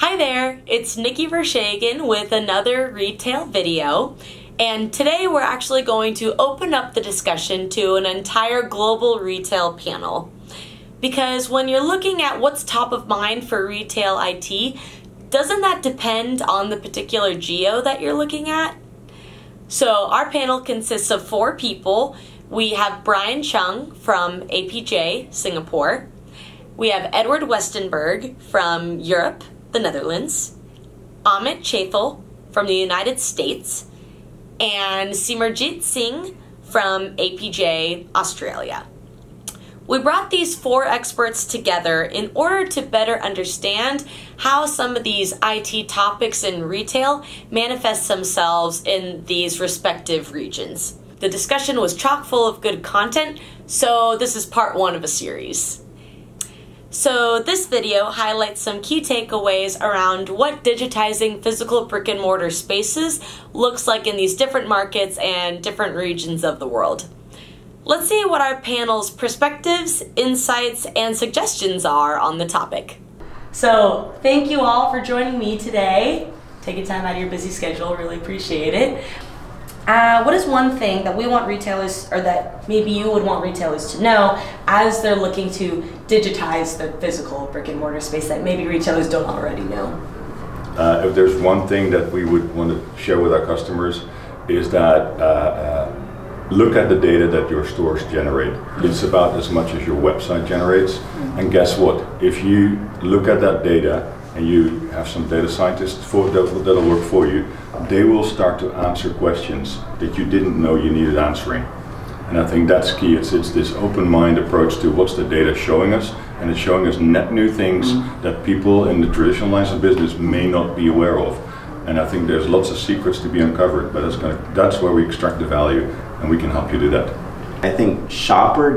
Hi there, it's Nikki Verschagen with another retail video, and today we're actually going to open up the discussion to an entire global retail panel. Because when you're looking at what's top of mind for retail IT, doesn't that depend on the particular geo that you're looking at? So our panel consists of four people. We have Brian Chung from APJ, Singapore. We have Edward Westenberg from Europe, the Netherlands. Amit Chaethel from the United States. And Simerjit Singh from APJ, Australia. We brought these four experts together in order to better understand how some of these IT topics in retail manifest themselves in these respective regions. The discussion was chock full of good content, so this is part one of a series. So this video highlights some key takeaways around what digitizing physical brick and mortar spaces looks like in these different markets and different regions of the world. Let's see what our panel's perspectives, insights, and suggestions are on the topic. So thank you all for joining me today. Taking time out of your busy schedule, really appreciate it. What is one thing that we want retailers, or that maybe you would want retailers to know as they're looking to digitize the physical brick and mortar space that maybe retailers don't already know? If there's one thing that we would want to share with our customers is that look at the data that your stores generate. It's about as much as your website generates. And guess what? If you look at that data and you have some data scientists that'll work for you, they will start to answer questions that you didn't know you needed answering. And I think that's key. It's this open mind approach to what's the data showing us, and it's showing us net new things that people in the traditional lines of business may not be aware of. And I think there's lots of secrets to be uncovered, but that's where we extract the value, and we can help you do that. I think shopper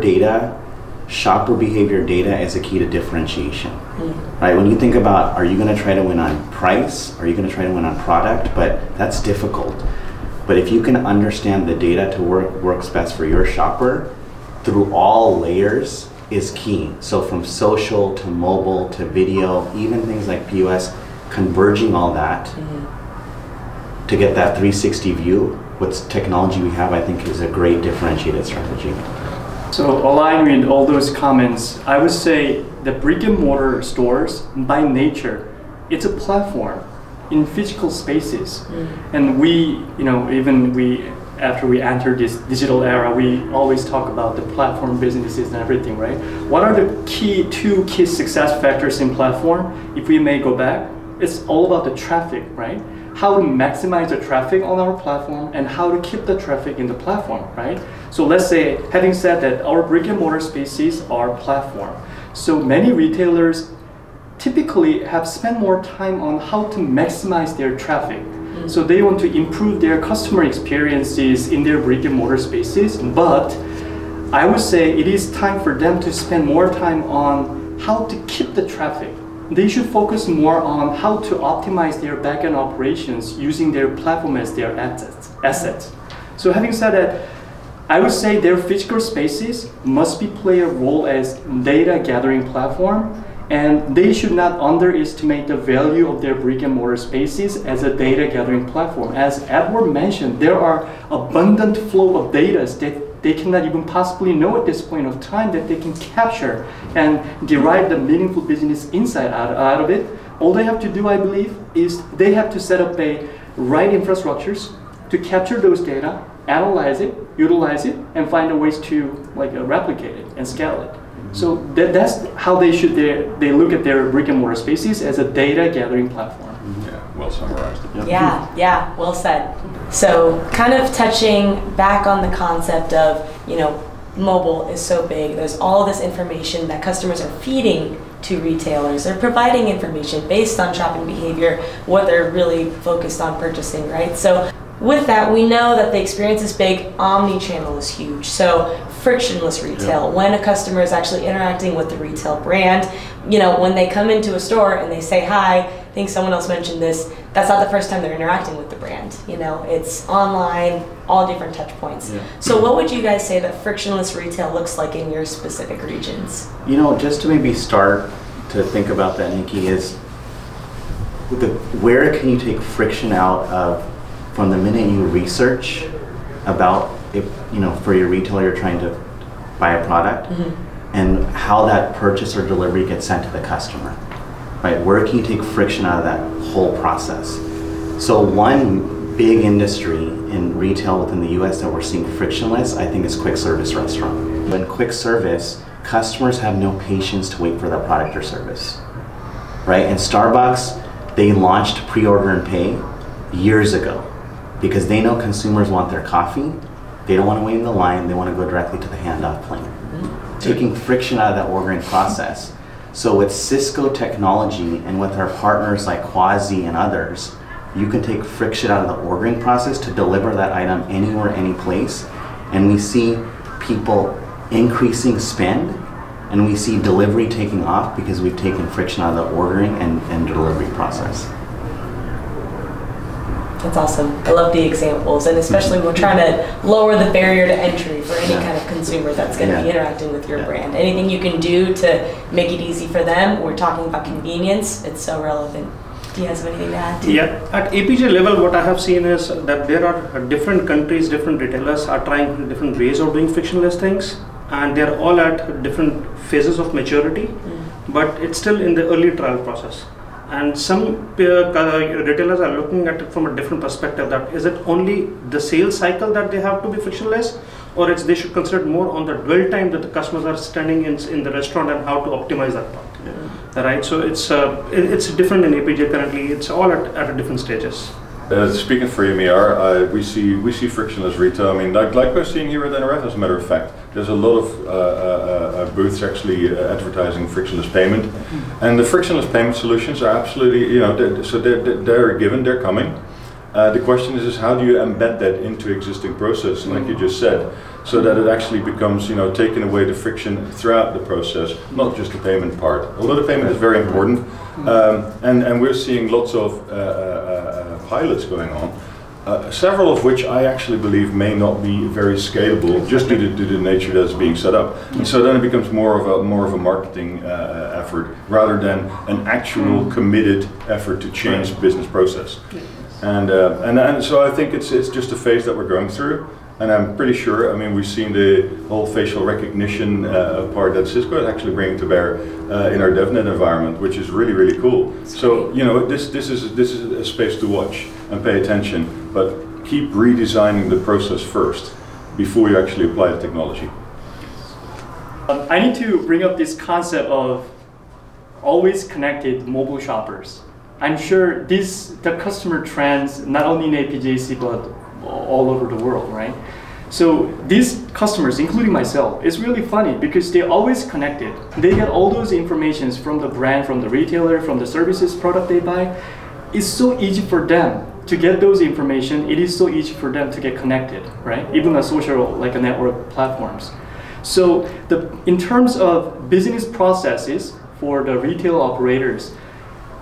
behavior data is a key to differentiation. Right? When you think about, are you going to try to win on price? Are you going to try to win on product? But that's difficult. But if you can understand the data to works best for your shopper through all layers is key. So from social to mobile to video, even things like POS, converging all that to get that 360 view with technology we have, I think is a great differentiated strategy. So aligning all those comments, I would say the brick and mortar stores by nature, it's a platform in physical spaces. And even after we enter this digital era, we always talk about the platform businesses and everything, right? What are the two key success factors in platform? If we may go back, it's all about the traffic, right? How to maximize the traffic on our platform and how to keep the traffic in the platform, right? So let's say, having said that, our brick and mortar spaces are platform. So many retailers typically have spent more time on how to maximize their traffic. So they want to improve their customer experiences in their brick and mortar spaces, but I would say it is time for them to spend more time on how to keep the traffic. They should focus more on how to optimize their backend operations using their platform as their assets. So having said that, I would say their physical spaces must play a role as data gathering platform, and they should not underestimate the value of their brick and mortar spaces as a data gathering platform. As Edward mentioned, there are abundant flow of data that they cannot even possibly know at this point of time that they can capture and derive the meaningful business insight out of it. All they have to do, I believe, is they have to set up a right infrastructures to capture those data, analyze it, utilize it, and find a ways to replicate it and scale it. So that's how they should look at their brick and mortar spaces as a data gathering platform. Yeah, well summarized. Yep. Yeah, well said. So kind of touching back on the concept of, mobile is so big. There's all this information that customers are feeding to retailers. They're providing information based on shopping behavior, what they're really focused on purchasing, right? So with that, we know that the experience is big. Omnichannel is huge. So frictionless retail, when a customer is actually interacting with the retail brand, when they come into a store and they say hi, I think someone else mentioned this, that's not the first time they're interacting with the brand. It's online, all different touch points. So what would you guys say that frictionless retail looks like in your specific regions? Just to maybe start to think about that, Nikki, is where can you take friction out of from the minute you research about if, you know, for your retailer you're trying to buy a product, mm-hmm. and how that purchase or delivery gets sent to the customer, right? Where can you take friction out of that whole process? So one big industry in retail within the US that we're seeing frictionless, I think, is quick service restaurant. But in quick service, customers have no patience to wait for their product or service, right? And Starbucks, they launched pre-order and pay years ago because they know consumers want their coffee. They don't want to wait in the line. They want to go directly to the handoff plane, mm-hmm. taking friction out of that ordering process. So with Cisco technology and with our partners like Quasi and others, you can take friction out of the ordering process to deliver that item anywhere, any place. And we see people increasing spend, and we see delivery taking off because we've taken friction out of the ordering and delivery process. That's awesome. I love the examples, and especially we're trying to lower the barrier to entry for any kind of consumer that's going to be interacting with your brand. Anything you can do to make it easy for them. We're talking about convenience. It's so relevant. Do you have anything to add? Yeah. At APJ level, what I have seen is that there are different countries, different retailers are trying different ways of doing frictionless things, and they're all at different phases of maturity, but it's still in the early trial process. And some retailers are looking at it from a different perspective, that is it only the sales cycle that they have to be frictionless, or it's they should consider more on the dwell time that the customers are standing in the restaurant and how to optimize that part. Yeah. Right? So it's different in APJ currently. It's all at different stages. Speaking for EMEAR, we see frictionless retail. I mean, like we're seeing here at NRF, as a matter of fact, there's a lot of booths actually advertising frictionless payment, and the frictionless payment solutions are absolutely, you know, they're a given, they're coming. The question is how do you embed that into existing process, like you just said, so that it actually becomes, you know, taking away the friction throughout the process, not just the payment part. Although the payment is very important, and we're seeing lots of pilots going on, several of which I actually believe may not be very scalable just due to the nature that's being set up. And so then it becomes more of a marketing effort rather than an actual committed effort to change business process. And so I think it's just a phase that we're going through. And I'm pretty sure, I mean, we've seen the whole facial recognition part that Cisco is actually bringing to bear in our DevNet environment, which is really, really cool. So, you know, this is a space to watch and pay attention, but keep redesigning the process first before you actually apply the technology. I need to bring up this concept of always connected mobile shoppers. I'm sure the customer trends, not only in APJC, but all over the world, right? So these customers, including myself, it's really funny because they're always connected. They get all those informations from the brand, from the retailer, from the services, product they buy. It's so easy for them to get those information. It is so easy for them to get connected, right? Even on social, like a network platforms. So in terms of business processes for the retail operators,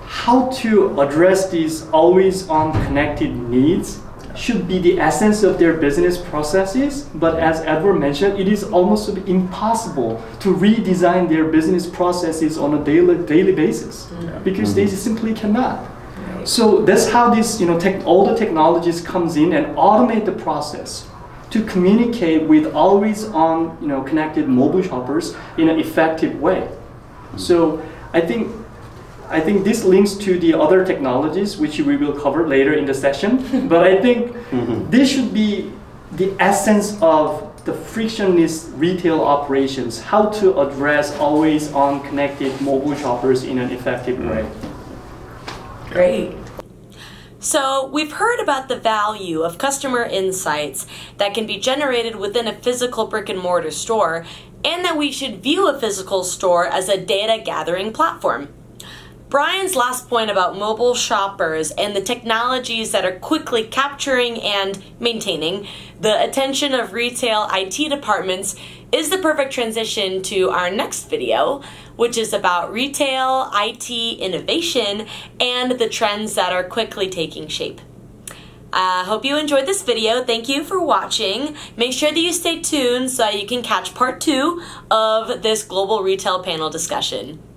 how to address these always on connected needs should be the essence of their business processes, but as Edward mentioned, it is almost impossible to redesign their business processes on a daily basis, because they simply cannot. So that's how this, you know, all the technologies comes in and automate the process to communicate with always on, you know, connected mobile shoppers in an effective way. So I think this links to the other technologies, which we will cover later in the session. But I think this should be the essence of the frictionless retail operations, how to address always on connected mobile shoppers in an effective way. Great. So we've heard about the value of customer insights that can be generated within a physical brick and mortar store, and that we should view a physical store as a data gathering platform. Brian's last point about mobile shoppers and the technologies that are quickly capturing and maintaining the attention of retail IT departments is the perfect transition to our next video, which is about retail IT innovation and the trends that are quickly taking shape. I hope you enjoyed this video. Thank you for watching. Make sure that you stay tuned so you can catch part 2 of this global retail panel discussion.